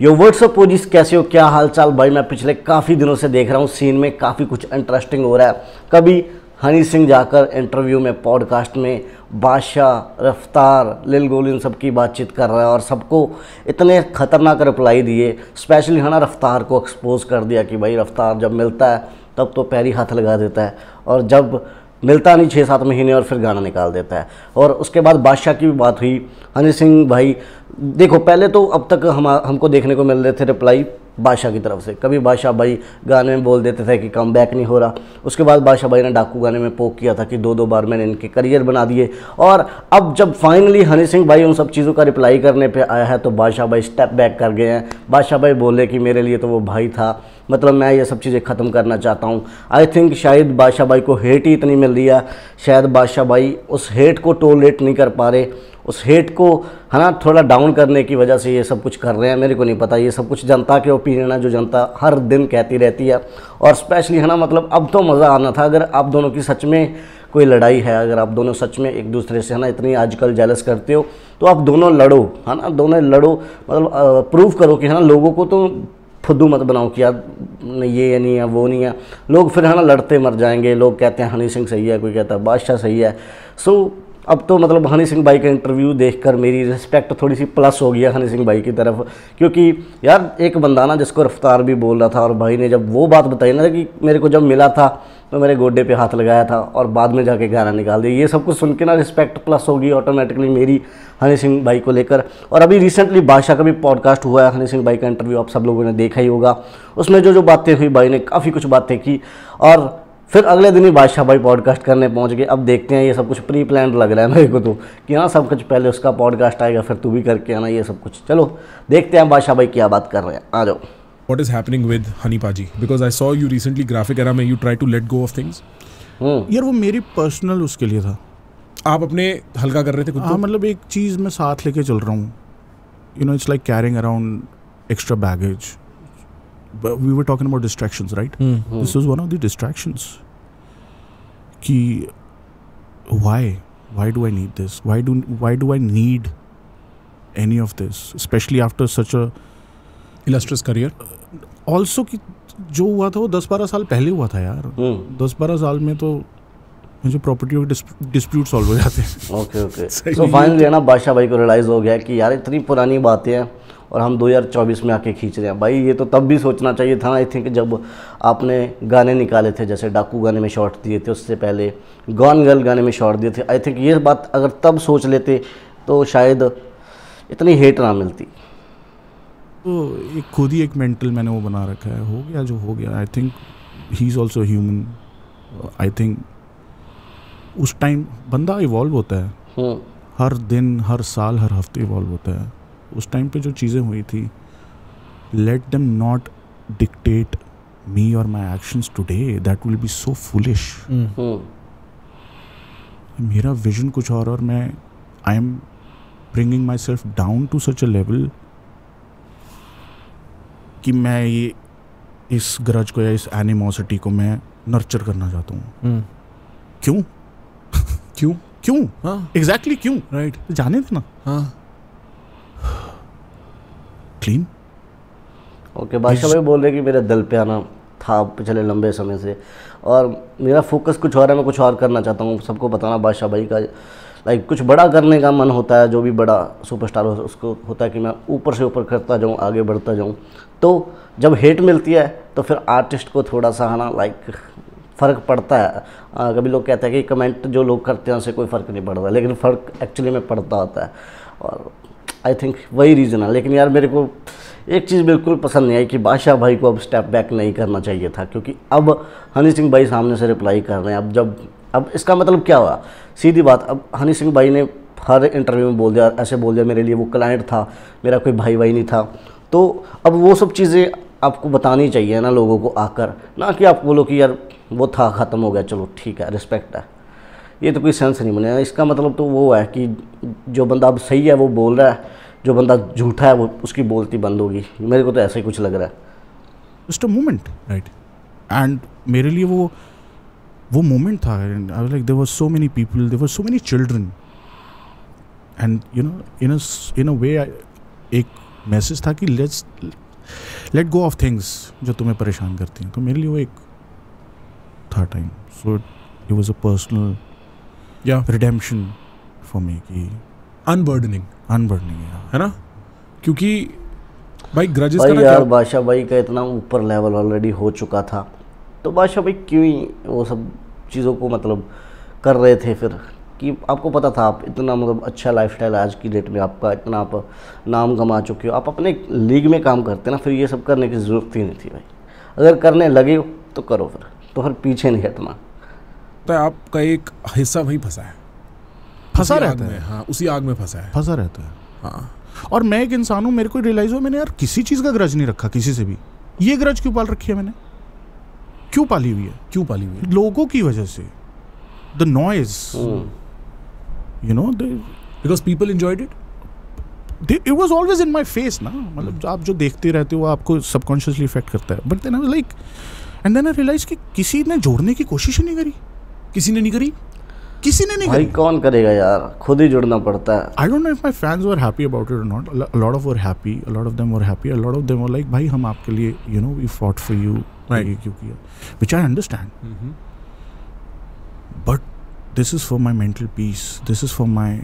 यो WhatsApp पोजीज कैसे हो, क्या हालचाल भाई। मैं पिछले काफ़ी दिनों से देख रहा हूँ सीन में काफ़ी कुछ इंटरेस्टिंग हो रहा है। कभी हनी सिंह जाकर इंटरव्यू में, पॉडकास्ट में बादशाह, रफ्तार, लिल गोल इन सब की बातचीत कर रहा है और सबको इतने ख़तरनाक रिप्लाई दिए। स्पेशली है ना, रफ्तार को एक्सपोज कर दिया कि भाई रफ्तार जब मिलता है तब तो पैर ही हाथ लगा देता है और जब मिलता नहीं 6-7 महीने और फिर गाना निकाल देता है। और उसके बाद बादशाह की भी बात हुई। हनी सिंह भाई देखो, पहले तो अब तक हमको देखने को मिल रहे थे रिप्लाई बादशाह की तरफ से। कभी बादशाह भाई गाने में बोल देते थे कि कम बैक नहीं हो रहा। उसके बाद बादशाह भाई ने डाकू गाने में पोक किया था कि 2-2 बार मैंने इनके करियर बना दिए। और अब जब फाइनली हनी सिंह भाई उन सब चीज़ों का रिप्लाई करने पे आया है तो बादशाह भाई स्टेप बैक कर गए हैं। बादशाह भाई बोले कि मेरे लिए तो वो भाई था, मतलब मैं ये सब चीज़ें ख़त्म करना चाहता हूँ। आई थिंक शायद बादशाह भाई को हेट ही इतनी मिल रही है, शायद बादशाह भाई उस हेट को टोलरेट नहीं कर पा रहे, उस हेट को है ना थोड़ा डाउन करने की वजह से ये सब कुछ कर रहे हैं। मेरे को नहीं पता, ये सब कुछ जनता के ओपिनियन है जो जनता हर दिन कहती रहती है। और स्पेशली है ना, मतलब अब तो मज़ा आना था अगर आप दोनों की सच में कोई लड़ाई है, अगर आप दोनों सच में एक दूसरे से है ना इतनी आजकल जेलस करते हो तो आप दोनों लड़ो, है ना, दोनों लड़ो, मतलब प्रूव करो कि है ना लोगों को तो फुद्दू मत बनाओ कि यार ये नहीं है वो नहीं है। लोग फिर है ना लड़ते मर जाएंगे। लोग कहते हैं हनी सिंह सही है, कोई कहता है बादशाह सही है। सो अब तो मतलब हनी सिंह भाई का इंटरव्यू देखकर मेरी रिस्पेक्ट थोड़ी सी प्लस हो गया हनी सिंह भाई की तरफ, क्योंकि यार एक बंदा ना जिसको रफ्तार भी बोल रहा था और भाई ने जब वो बात बताई ना कि मेरे को जब मिला था तो मेरे गोडे पे हाथ लगाया था और बाद में जाके गाना निकाल दिया, ये सब कुछ सुन के ना रिस्पेक्ट प्लस होगी ऑटोमेटिकली मेरी हनी सिंह भाई को लेकर। और अभी रिसेंटली बादशाह का भी पॉडकास्ट हुआ है, हनी सिंह भाई का इंटरव्यू आप सब लोगों ने देखा ही होगा। उसमें जो बातें हुई, भाई ने काफ़ी कुछ बातें की और फिर अगले दिन ही बादशाह भाई पॉडकास्ट करने पहुंच गए। अब देखते हैं, ये सब कुछ प्री प्लान लग रहा है मेरे को तो, कि हाँ सब कुछ पहले उसका पॉडकास्ट आएगा फिर तू भी करके आना ये सब कुछ। चलो देखते हैं बादशाह भाई क्या बात कर रहे हैं, आ जाओ। What is happening with Honey Paji? Because I saw you recently graphic era में you try to let go of things. यार वो मेरी पर्सनल उसके लिए था। आप अपने हल्का कर रहे थे खुद को? हाँ, मतलब एक चीज़ मैं साथ लेके चल रहा हूँ, you know, it's like carrying around extra baggage. But we were talking about distractions, right? Mm-hmm. This was one of the distractions. Ki, why? Why do I need this? Why do I need any of this? Especially after such a illustrious career. Also, कि जो हुआ था वो 10-12 साल पहले हुआ था यार। 10-12 साल में तो मुझे प्रॉपर्टी और डिस्प्यूट सॉल्व हो जाते हैं। ओके। सो फाइनली है ना बादशाह भाई को रियलाइज़ हो गया कि यार इतनी पुरानी बातें हैं और हम 2024 में आके खींच रहे हैं। भाई ये तो तब भी सोचना चाहिए था। आई थिंक जब आपने गाने निकाले थे, जैसे डाकू गाने में शॉट दिए थे, उससे पहले गॉन गर्ल गाने में शॉट दिए थे, आई थिंक ये बात अगर तब सोच लेते तो शायद इतनी हेट ना मिलती। तो एक खुद ही एक मेंटल मैंने वो बना रखा है, हो गया जो हो गया। I think he is also human. I think उस टाइम बंदा इवॉल्व होता है, हर दिन, हर साल, हर हफ्ते इवॉल्व होता है। उस टाइम पे जो चीज़ें हुई थी, let them not dictate me और my actions today, that will be so foolish. मेरा विजन कुछ और मैं I am bringing myself down to such a level कि मैं ये इस ग्रज को या इस एनिमोसिटी को मैं नर्चर करना चाहता हूँ। क्यों क्यों क्यों एग्जैक्टली क्यों, राइट? जाने देना। हाँ, क्लीन। ओके, बादशाह भाई बोल रहे कि मेरा दिल पे आना था पिछले लंबे समय से और मेरा फोकस कुछ और है, मैं कुछ और करना चाहता हूँ। सबको बताना बादशाह भाई का लाइक कुछ बड़ा करने का मन होता है, जो भी बड़ा सुपरस्टार हो उसको होता है कि मैं ऊपर से ऊपर करता जाऊँ, आगे बढ़ता जाऊँ। तो जब हेट मिलती है तो फिर आर्टिस्ट को थोड़ा सा है ना लाइक फ़र्क पड़ता है। कभी लोग कहते हैं कि कमेंट जो लोग करते हैं उनसे कोई फ़र्क नहीं पड़ता, लेकिन फ़र्क एक्चुअली में पड़ता होता है और आई थिंक वही रीज़न है। लेकिन यार मेरे को एक चीज़ बिल्कुल पसंद नहीं आई कि बादशाह भाई को अब स्टेप बैक नहीं करना चाहिए था, क्योंकि अब हनी सिंह भाई सामने से रिप्लाई कर रहे हैं। अब इसका मतलब क्या हुआ? सीधी बात, अब हनी सिंह भाई ने हर इंटरव्यू में बोल दिया, ऐसे बोल दिया मेरे लिए वो क्लाइंट था, मेरा कोई भाई भाई नहीं था। तो अब वो सब चीज़ें आपको बतानी चाहिए ना लोगों को आकर, ना कि आप बोलो कि यार वो था, ख़त्म हो गया, चलो ठीक है, रिस्पेक्ट है। ये तो कोई सेंस नहीं बनेगा। इसका मतलब तो वो है कि जो बंदा अब सही है वो बोल रहा है, जो बंदा झूठा है वो उसकी बोलती बंद होगी। मेरे को तो ऐसा ही कुछ लग रहा है। Just a moment, right? And मेरे लिए वो मोमेंट था। I was like there were so many people, there were so many children, and you know in a way एक मैसेज था कि लेट गो ऑफ थिंग्स जो तुम्हें परेशान करती हैं। तो मेरे लिए वो एक था time, so it was a personal या रिडेम्पशन फॉर मी कि अनबर्डनिंग है ना, क्योंकि भाई ग्रजेस भाई करना यार बादशाह भाई का इतना ऊपर लेवल ऑलरेडी हो चुका था, तो बादशाह भाई क्यों ही वो सब चीज़ों को मतलब कर रहे थे फिर, कि आपको पता था आप इतना मतलब अच्छा लाइफस्टाइल आज की डेट में आपका, इतना आप नाम कमा चुके हो, आप अपने लीग में काम करते ना, फिर ये सब करने की ज़रूरत ही नहीं थी भाई। अगर करने लगे तो करो, फिर तो फिर पीछे नहीं हटना। तो आपका एक हिस्सा भाई फंसा है, फंसा रहता है, हाँ उसी आग में फंसा है, फंसा रहता है हाँ। और मैं एक इंसान हूँ, मेरे को रियलाइज़ हो मैंने यार किसी चीज़ का ग्रज नहीं रखा किसी से भी, ये ग्रज क्यों पाल रखी है मैंने, क्यों पाली हुई है, क्यों पाली हुई है लोगों की वजह से, the noise you know, because people enjoyed it, it was always in my face ना, मतलब आप जो देखते रहते हो आपको सबकॉन्शियसली इफेक्ट करता है। But then I was like and then I realise कि किसी ने जोड़ने की कोशिश ही नहीं करी, किसी ने नहीं करी, किसी ने नहीं भाई करी। कौन करेगा यार, खुद ही जुड़ना पड़ता है। I don't know if my fans were happy about it और not, a lot of were happy, a lot of them were happy, a lot of them were like भाई हम आपके लिए you know we fought for you, ये क्यों किया, which I understand, but this is for my mental peace, this is for my,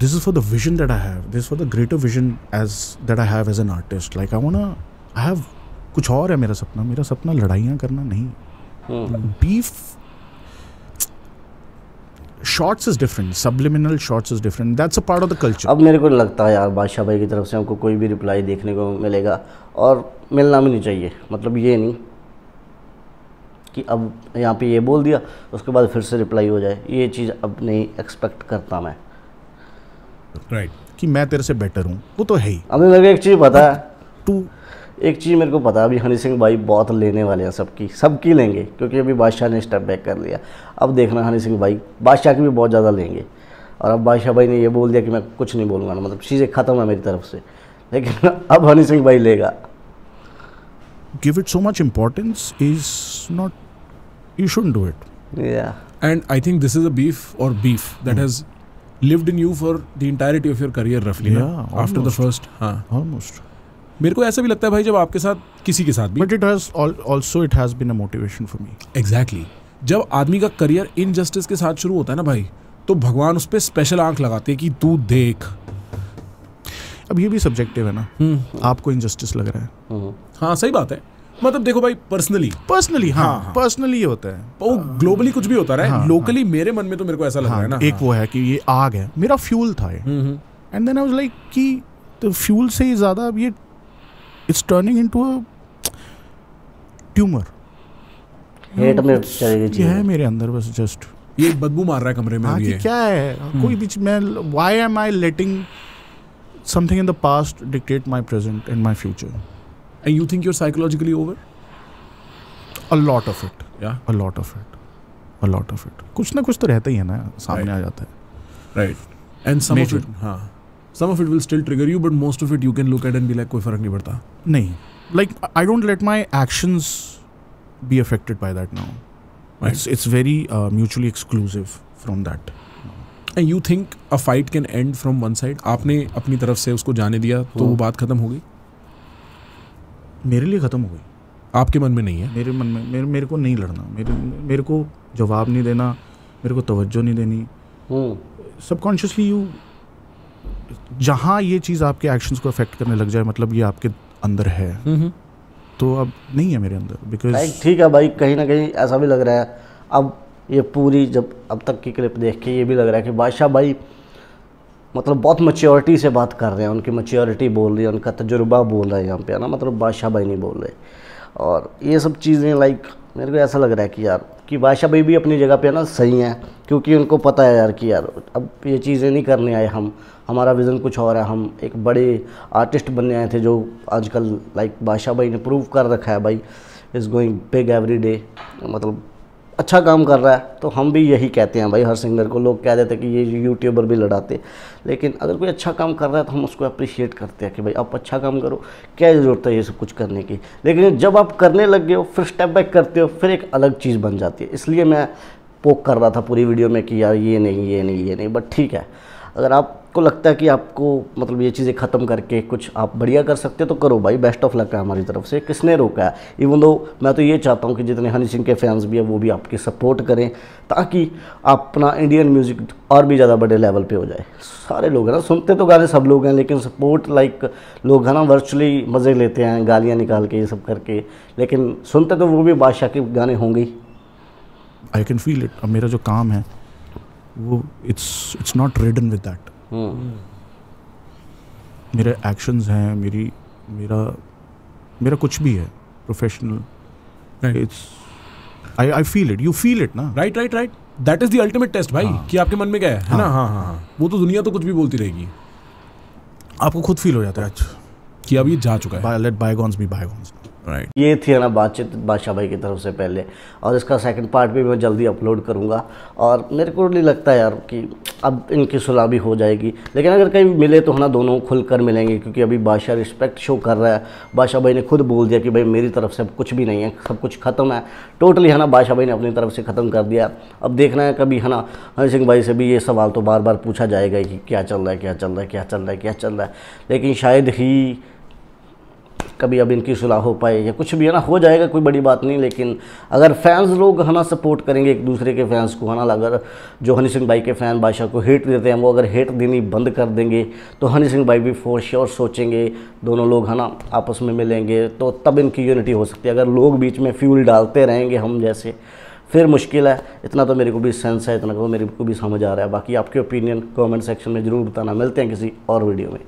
this is for the vision that I have, this for the greater vision as that I have as an artist, like I want to, I have कुछ और है मेरा सपना, मेरा सपना लड़ाइयाँ करना नहीं, beef shots is different, subliminal shots is different, that's a part of the culture. अब मेरे को लगता है यार बादशाह भाई की तरफ से हमको कोई भी रिप्लाई देखने को मिलेगा, और मिलना भी नहीं चाहिए, मतलब ये नहीं कि अब यहाँ पे ये बोल दिया उसके बाद फिर से रिप्लाई हो जाए, ये चीज़ अब नहीं एक्सपेक्ट करता मैं, राइट कि मैं तेरे से बेटर हूँ, वो तो है ही। अभी मेरे को एक चीज़ पता है, तू एक चीज़ मेरे को पता है, अभी हनी सिंह भाई बहुत लेने वाले हैं, सबकी लेंगे, क्योंकि अभी बादशाह ने स्टेप बैक कर लिया, अब देखना हनी सिंह भाई बादशाह की भी बहुत ज़्यादा लेंगे, और अब बादशाह भाई ने ये बोल दिया कि मैं कुछ नहीं बोलूँगा, मतलब चीज़ें ख़त्म है मेरी तरफ से, लेकिन अब हनी सिंह भाई लेगा। Give it so much importance is not, you shouldn't do it. Yeah. And I think this is a beef or beef that has lived in you for the entirety of your career roughly. Yeah. Na? Almost. After the first, हाँ. Almost. मेरे को ऐसा भी लगता है भाई जब आपके साथ किसी के साथ भी. But it has also it has been a motivation for me. Exactly. जब आदमी का career injustice के साथ शुरू होता है ना भाई, तो भगवान उस पे special आँख लगाते हैं कि तू देख. अब ये भी सब्जेक्टिव है ना, आपको इनजस्टिस लग रहा है, हाँ सही बात है, मतलब देखो भाई पर्सनली हाँ पर्सनली ये होता है, वो ग्लोबली कुछ भी होता रहा है, लोकली मेरे मन में तो मेरे को ऐसा लग रहा है ना, एक वो है कि ये आग है, मेरा फ्यूल था ये, and then I was like कि तो फ्यूल से ही ज़्यादा अब ये it's turning into a tumour, hate में चली गई है मेरे अंदर, बस जस्ट ये बदबू मार रहा है कमरे में, ये क्या है, कोई बीच में why am I letting something in the past dictate my present and my future. And you think you're psychologically over? A lot of it. Yeah. A lot of it. A lot of it. कुछ ना कुछ तो रहता ही है ना, सामने आ जाता है. Right. And some of it, हाँ. Some of it will still trigger you, but most of it you can look at and be like कोई फर्क नहीं पड़ता. नहीं. Like I don't let my actions be affected by that now. Right. It's very mutually exclusive from that. And you think a fight can end from one side? आपने अपनी तरफ से उसको जाने दिया तो वो बात खत्म हो गई, मेरे लिए खत्म हो गई, आपके मन में नहीं है, मेरे मन में मेरे को नहीं लड़ना, मेरे को जवाब नहीं देना, मेरे को तवज्जो नहीं देनी, सबकॉन्शियसली यू जहाँ ये चीज़ आपके एक्शंस को अफेक्ट करने लग जाए, मतलब ये आपके अंदर है, तो अब नहीं है मेरे अंदर, बिकॉज ठीक है भाई कहीं ना कहीं ऐसा भी लग रहा है अब ये पूरी जब अब तक की क्लिप देख के ये भी लग रहा है कि बादशाह भाई मतलब बहुत मैच्योरिटी से बात कर रहे हैं, उनकी मैच्योरिटी बोल रही है, उनका तजुर्बा बोल रहा है यहाँ पे ना, मतलब बादशाह भाई नहीं बोल रहे, और ये सब चीज़ें लाइक मेरे को ऐसा लग रहा है कि यार कि बादशाह भाई भी अपनी जगह पे ना सही हैं, क्योंकि उनको पता है यार कि यार अब ये चीज़ें नहीं करने आए हम, हमारा विज़न कुछ और है, हम एक बड़े आर्टिस्ट बनने आए थे, जो आजकल लाइक बादशाह भाई ने प्रूव कर रखा है भाई, is going big every day, मतलब अच्छा काम कर रहा है, तो हम भी यही कहते हैं भाई हर सिंगर को, लोग कह देते हैं कि ये यूट्यूबर भी लड़ाते, लेकिन अगर कोई अच्छा काम कर रहा है तो हम उसको अप्रिशिएट करते हैं कि भाई आप अच्छा काम करो, क्या ज़रूरत है ये सब कुछ करने की, लेकिन जब आप करने लग गए हो फिर स्टेप बैक करते हो, फिर एक अलग चीज़ बन जाती है, इसलिए मैं पोक कर रहा था पूरी वीडियो में कि यार ये नहीं, बट ठीक है अगर आपको लगता है कि आपको मतलब ये चीज़ें ख़त्म करके कुछ आप बढ़िया कर सकते हो तो करो भाई, बेस्ट ऑफ लक है हमारी तरफ से, किसने रोका है। इवन दो मैं तो ये चाहता हूँ कि जितने हनी सिंह के फैंस भी हैं वो भी आपकी सपोर्ट करें ताकि अपना इंडियन म्यूज़िक और भी ज़्यादा बड़े लेवल पे हो जाए। सारे लोग हैं ना, सुनते तो गाने सब लोग हैं लेकिन सपोर्ट लाइक लोग हैं ना वर्चुअली मज़े लेते हैं गालियाँ निकाल के ये सब करके, लेकिन सुनते तो वो भी बादशाह के गाने होंगे। I can feel it. अब मेरा जो काम है वो it's not ridden with that. मेरे एक्शंस हैं, मेरा कुछ भी है professional, it's I feel it, you feel it ना। Right right right, that is the ultimate test भाई, कि आपके मन में क्या है ना। हाँ हाँ, वो तो दुनिया तो कुछ भी बोलती रहेगी, आपको खुद फील हो जाता है आज कि अब ये जा चुका है। Let bygones be bygones. Right, ये थी ना बातचीत बादशाह भाई की तरफ से पहले, और इसका सेकंड पार्ट भी मैं जल्दी अपलोड करूँगा। और मेरे को नहीं लगता यार कि अब इनकी सुलह भी हो जाएगी, लेकिन अगर कहीं मिले तो है ना दोनों खुलकर मिलेंगे, क्योंकि अभी बादशाह रिस्पेक्ट शो कर रहा है। बादशाह भाई ने खुद बोल दिया कि भाई मेरी तरफ से अब कुछ भी नहीं है, सब कुछ ख़त्म है टोटली है ना, बादशाह भाई ने अपनी तरफ से ख़त्म कर दिया। अब देखना है कभी है ना हनी सिंह भाई से भी ये सवाल तो बार बार पूछा जाएगा कि क्या चल रहा है, क्या चल रहा है, क्या चल रहा है, क्या चल रहा है, लेकिन शायद ही कभी अब इनकी सुलह हो पाए या कुछ भी है ना हो जाएगा, कोई बड़ी बात नहीं। लेकिन अगर फैंस लोग है ना सपोर्ट करेंगे एक दूसरे के फैंस को है ना, अगर जो हनी सिंह भाई के फ़ैन बादशाह को हेट देते हैं वो अगर हेट देनी बंद कर देंगे तो हनी सिंह भाई भी फॉर श्योर सोचेंगे, दोनों लोग है ना आपस में मिलेंगे तो तब इनकी यूनिटी हो सकती है। अगर लोग बीच में फ्यूल डालते रहेंगे हम जैसे, फिर मुश्किल है। इतना तो मेरे को भी सेंस है, इतना तो मेरे को भी समझ आ रहा है। बाकी आपके ओपिनियन कॉमेंट सेक्शन में ज़रूर बताना। मिलते हैं किसी और वीडियो में।